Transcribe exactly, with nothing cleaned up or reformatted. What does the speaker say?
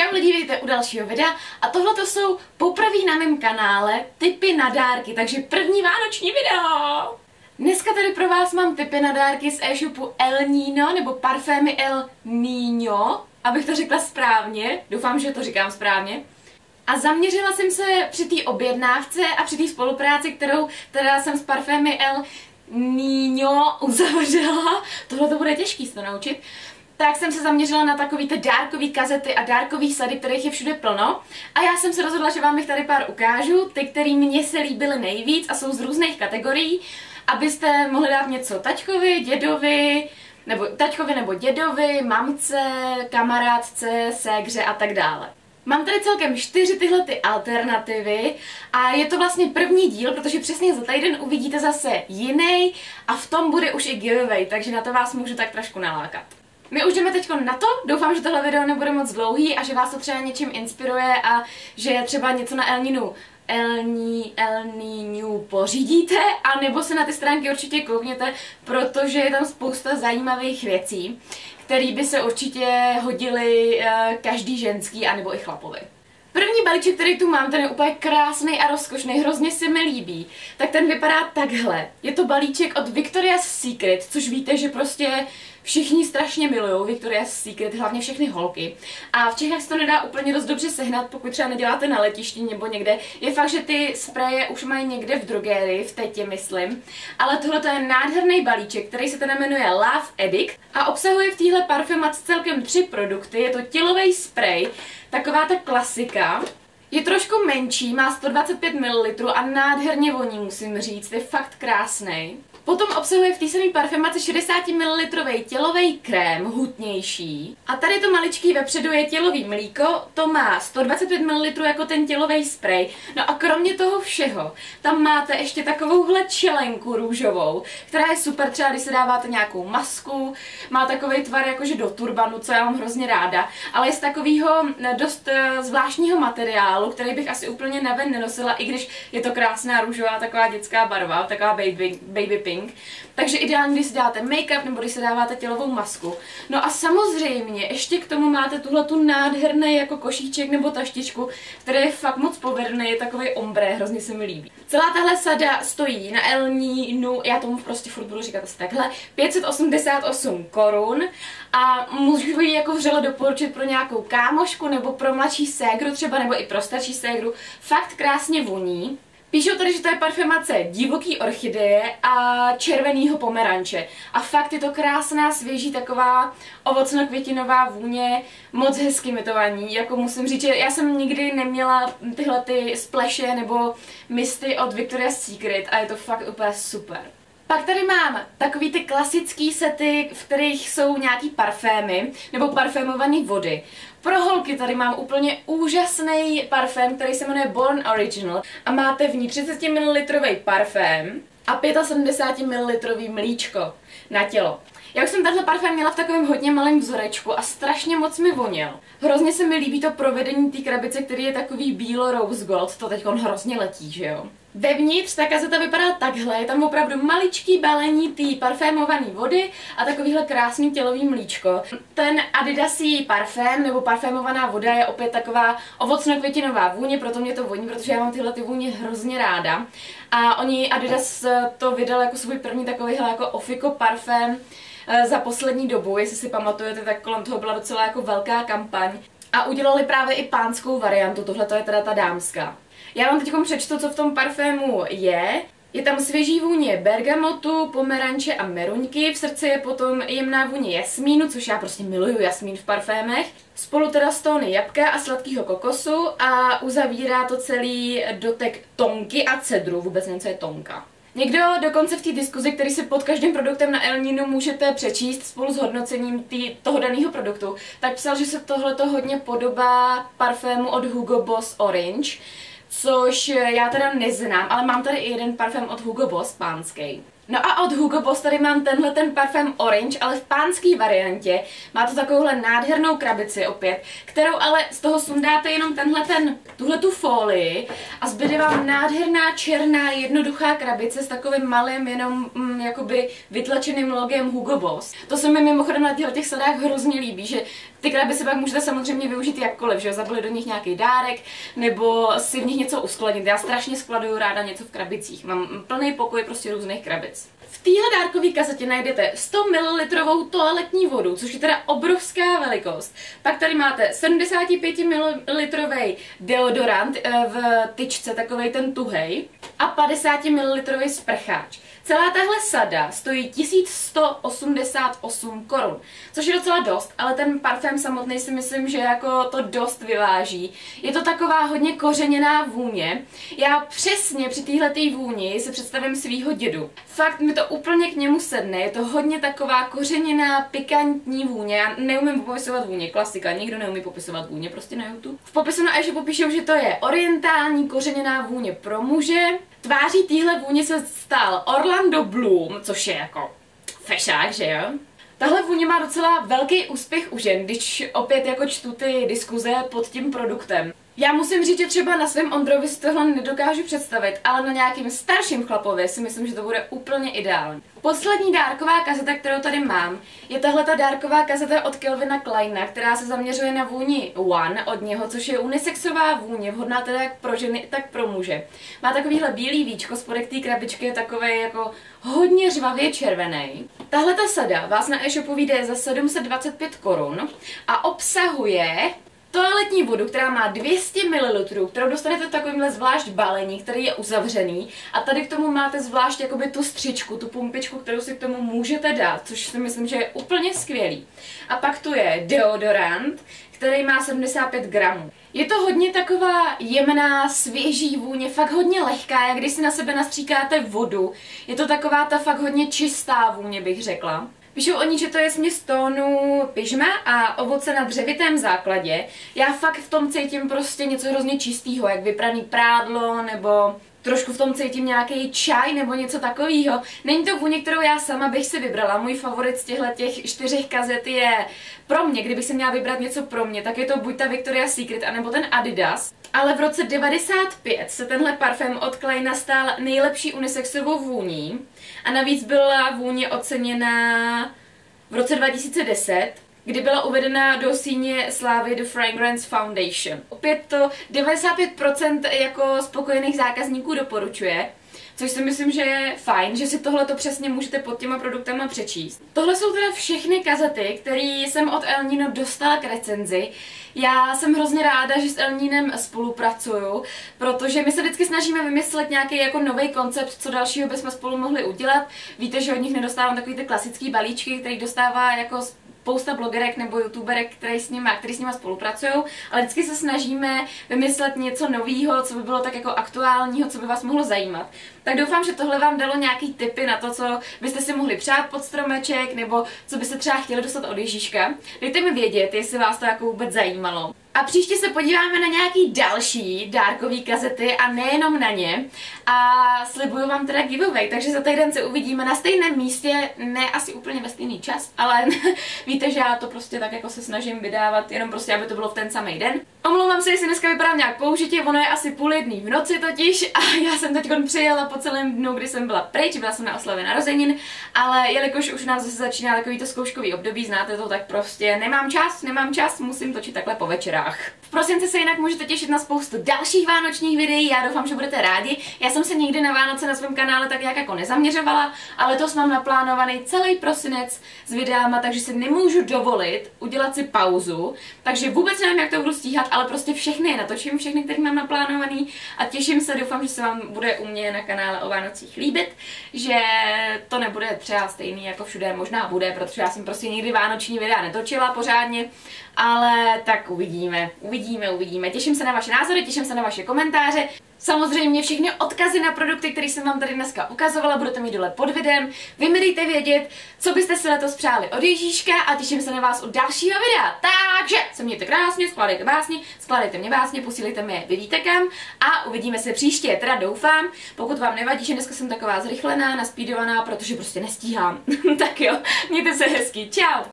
Čau lidi, vítejte u dalšího videa a tohle to jsou poprvé na mém kanále tipy na dárky, takže první vánoční video! Dneska tady pro vás mám tipy na dárky z e-shopu Elnino nebo parfémy Elnino, abych to řekla správně, doufám, že to říkám správně. A zaměřila jsem se při té objednávce a při té spolupráci, kterou teda jsem s parfémy Elnino uzavřela. Tohle to bude těžký se naučit. Tak jsem se zaměřila na takový ty dárkový kazety a dárkový sady, kterých je všude plno. A já jsem se rozhodla, že vám jich tady pár ukážu, ty, které mně se líbily nejvíc a jsou z různých kategorií, abyste mohli dát něco taťkovi, dědovi, nebo taťkovi nebo dědovi, mamce, kamarádce, ségře a tak dále. Mám tady celkem čtyři tyhle ty alternativy a je to vlastně první díl, protože přesně za týden uvidíte zase jiný a v tom bude už i giveaway, takže na to vás můžu tak trošku nalákat. My už jdeme teď na to, doufám, že tohle video nebude moc dlouhý a že vás to třeba něčím inspiruje a že třeba něco na Elninu Elní, Elninu pořídíte, a nebo se na ty stránky určitě koukněte, protože je tam spousta zajímavých věcí, které by se určitě hodily každý ženský anebo i chlapovi. První balíček, který tu mám, ten je úplně krásný a rozkošný, hrozně se mi líbí. Tak ten vypadá takhle. Je to balíček od Victoria's Secret, což víte, že prostě všichni strašně milují Victoria's Secret, hlavně všechny holky. A v Čechách se to nedá úplně dost dobře sehnat, pokud třeba neděláte na letišti nebo někde. Je fakt, že ty spreje už mají někde v drogérii, v Tetě myslím. Ale tohle je nádherný balíček, který se teda jmenuje LOVE ADDICT a obsahuje v téhle parfumaci celkem tři produkty. Je to tělový sprej, taková ta klasika. Je trošku menší, má sto dvacet pět mililitrů a nádherně voní, musím říct, je fakt krásný. Potom obsahuje v té samé parfumaci šedesát mililitrů tělový krém, hutnější. A tady to maličký vepředu je tělový mlíko, to má sto dvacet pět mililitrů jako ten tělový sprej. No a kromě toho všeho, tam máte ještě takovouhle čelenku růžovou, která je super, třeba když se dáváte nějakou masku, má takový tvar jakože do turbanu, co já mám hrozně ráda, ale je z takového dost zvláštního materiálu, který bych asi úplně naven nenosila, i když je to krásná růžová taková dětská barva, taková baby, baby pink. Takže ideálně, když si dáte make-up nebo když si dáváte tělovou masku. No a samozřejmě ještě k tomu máte tuhle tu nádherný jako košíček nebo taštičku, který je fakt moc povedený, je takový ombré, hrozně se mi líbí. Celá tahle sada stojí na Elninu, já tomu prostě furt budu říkat asi takhle, pět set osmdesát osm korun a můžu ji jako vřele doporučit pro nějakou kámošku nebo pro mladší ségru třeba, nebo i pro starší ségru, fakt krásně voní. Píšou tady, že to je parfumace divoký orchideje a červenýho pomeranče. A fakt je to krásná, svěží, taková ovocno-květinová vůně, moc hezky mi to vaní. Jako musím říct, že já jsem nikdy neměla tyhle ty splashe nebo misty od Victoria's Secret a je to fakt úplně super. Pak tady mám takový ty klasický sety, v kterých jsou nějaký parfémy nebo parfémované vody. Pro holky tady mám úplně úžasný parfém, který se jmenuje Born Original a máte v ní třicet mililitrů parfém a sedmdesát pět mililitrů mlíčko na tělo. Já už jsem tenhle parfém měla v takovém hodně malém vzorečku a strašně moc mi voněl. Hrozně se mi líbí to provedení té krabice, který je takový bílo-rose gold, to teď on hrozně letí, že jo? Vevnitř ta kazeta vypadá takhle, je tam opravdu maličký balení té parfémované vody a takovýhle krásný tělový mlíčko. Ten Adidasí parfém nebo parfémovaná voda je opět taková ovocno-květinová vůně, proto mě to voní, protože já mám tyhle ty vůně hrozně ráda. A oni Adidas to vydal jako svůj první takovýhle jako ofiko parfém za poslední dobu, jestli si pamatujete, tak kolem toho byla docela jako velká kampaň. A udělali právě i pánskou variantu, tohle to je teda ta dámská. Já vám teď přečtu, co v tom parfému je. Je tam svěží vůně bergamotu, pomeranče a meruňky, v srdci je potom jemná vůně jasmínu, což já prostě miluju jasmín v parfémech, spolu teda s tóny jabka a sladkého kokosu a uzavírá to celý dotek tonky a cedru, vůbec nevím, co je tonka. Někdo dokonce v té diskuzi, který se pod každým produktem na Elninu můžete přečíst spolu s hodnocením tý, toho daného produktu, tak psal, že se tohleto hodně podobá parfému od Hugo Boss Orange, což já teda neznám, ale mám tady i jeden parfém od Hugo Boss, pánský. No a od Hugo Boss tady mám tenhle ten parfém Orange, ale v pánský variantě. Má to takovouhle nádhernou krabici opět, kterou ale z toho sundáte jenom tenhle ten, tuhle tu folii a zbyde vám nádherná černá jednoduchá krabice s takovým malým jenom mm, jakoby vytlačeným logem Hugo Boss. To se mi mimochodem na těchto těch sadách hrozně líbí, že ty krabice pak můžete samozřejmě využít jakkoliv, že zabalit do nich nějaký dárek nebo si v nich něco uskladnit. Já strašně skladuju ráda něco v krabicích, mám plný pokoj prostě různých krabic. V téhle dárkové kazetě najdete sto mililitrů toaletní vodu, což je teda obrovská velikost. Pak tady máte sedmdesát pět mililitrů deodorant v tyčce, takovej ten tuhej, a padesát mililitrů sprcháč. Celá tahle sada stojí tisíc sto osmdesát osm korun, což je docela dost, ale ten parfém samotný si myslím, že jako to dost vyváží. Je to taková hodně kořeněná vůně. Já přesně při téhletý vůni si představím svýho dědu. Fakt mi to úplně k němu sedne, je to hodně taková kořeněná, pikantní vůně. Já neumím popisovat vůně, klasika, nikdo neumí popisovat vůně, prostě na YouTube. V popisu na e-shopu popíšu, že to je orientální kořeněná vůně pro muže. Tváří téhle vůně se stal Orlando Bloom, což je jako fešák, že jo? Tahle vůně má docela velký úspěch u žen, když opět jako čtu ty diskuze pod tím produktem. Já musím říct, že třeba na svém Ondrovi si tohle nedokážu představit, ale na nějakým starším chlapovi si myslím, že to bude úplně ideální. Poslední dárková kazeta, kterou tady mám, je tahle ta dárková kazeta od Calvina Kleina, která se zaměřuje na vůni One od něho, což je unisexová vůně, vhodná teda jak pro ženy, tak pro muže. Má takovýhle bílý víčko, spodek té krabičky je takový jako hodně řvavě červený. Tahle ta sada vás na e-shopu vyjde za sedm set dvacet pět korun a obsahuje toaletní vodu, která má dvě stě mililitrů, kterou dostanete v takovémhle zvlášť balení, který je uzavřený, a tady k tomu máte zvlášť jakoby tu střičku, tu pumpičku, kterou si k tomu můžete dát, což si myslím, že je úplně skvělý. A pak tu je deodorant, který má sedmdesát pět gramů. Je to hodně taková jemná, svěží vůně, fakt hodně lehká, jak když si na sebe nastříkáte vodu. Je to taková ta fakt hodně čistá vůně, bych řekla. Píšou o ní, že to je směs tónu pyžma a ovoce na dřevitém základě. Já fakt v tom cítím prostě něco hrozně čistého, jak vypraný prádlo, nebo trošku v tom cítím nějaký čaj nebo něco takového. Není to vůně, kterou já sama bych si vybrala. Můj favorit z těchto těch čtyřech kazet je pro mě, kdybych si měla vybrat něco pro mě, tak je to buď ta Victoria's Secret, anebo ten Adidas. Ale v roce devadesát pět se tenhle parfém od Kleina stal nejlepší unisexovou vůní a navíc byla vůně oceněna v roce dva tisíce deset, kdy byla uvedena do síně slávy The Fragrance Foundation. Opět to devadesát pět procent jako spokojených zákazníků doporučuje, což si myslím, že je fajn, že si tohle to přesně můžete pod těma produktama přečíst. Tohle jsou teda všechny kazety, které jsem od Elnino dostala k recenzi. Já jsem hrozně ráda, že s Elninem spolupracuju, protože my se vždycky snažíme vymyslet nějaký jako nový koncept, co dalšího bychom spolu mohli udělat. Víte, že od nich nedostávám takový ty klasický balíčky, který dostává jako spousta blogerek nebo youtuberek, který s nima, který s nima spolupracují, ale vždycky se snažíme vymyslet něco nového, co by bylo tak jako aktuálního, co by vás mohlo zajímat. Tak doufám, že tohle vám dalo nějaký tipy na to, co byste si mohli přát pod stromeček, nebo co byste třeba chtěli dostat od Ježíška. Dejte mi vědět, jestli vás to jako vůbec zajímalo. A příště se podíváme na nějaký další dárkový kazety a nejenom na ně. A slibuju vám teda giveaway, takže za týden se uvidíme na stejném místě, ne asi úplně ve stejný čas, ale víte, že já to prostě tak jako se snažím vydávat, jenom prostě, aby to bylo v ten samý den. Omlouvám se, jestli dneska vypadám nějak použitě, ono je asi půl jedný v noci totiž a já jsem teď přijela po celém dnu, kdy jsem byla pryč, byla jsem na oslavě narozenin, ale jelikož už nás zase začíná takovýto zkouškový období, znáte to, tak prostě nemám čas, nemám čas, musím točit takhle po večerách. V prosinci se jinak můžete těšit na spoustu dalších vánočních videí, já doufám, že budete rádi. Já jsem se nikdy na Vánoce na svém kanále tak nějak jako nezaměřovala, ale letos mám naplánovaný celý prosinec s videama, takže si nemůžu dovolit udělat si pauzu, takže vůbec nevím, jak to budu stíhat, ale prostě všechny je natočím, všechny, které mám naplánovaný, a těším se, doufám, že se vám bude u mě na kanále o Vánocích líbit, že to nebude třeba stejný jako všude, možná bude, protože já jsem prostě nikdy vánoční videa netočila pořádně, ale tak uvidíme, uvidíme. uvidíme, uvidíme. Těším se na vaše názory, těším se na vaše komentáře. Samozřejmě všechny odkazy na produkty, které jsem vám tady dneska ukazovala, budete mít dole pod videem. Vy mi dejte vědět, co byste si letos přáli od Ježíška, a těším se na vás u dalšího videa. Takže se mějte krásně, skládejte básně, skládejte mě básně, posílejte mi je, vy víte kam, a uvidíme se příště. Teda doufám, pokud vám nevadí, že dneska jsem taková zrychlená, naspídovaná, protože prostě nestíhám. Tak jo, mějte se hezky, čau!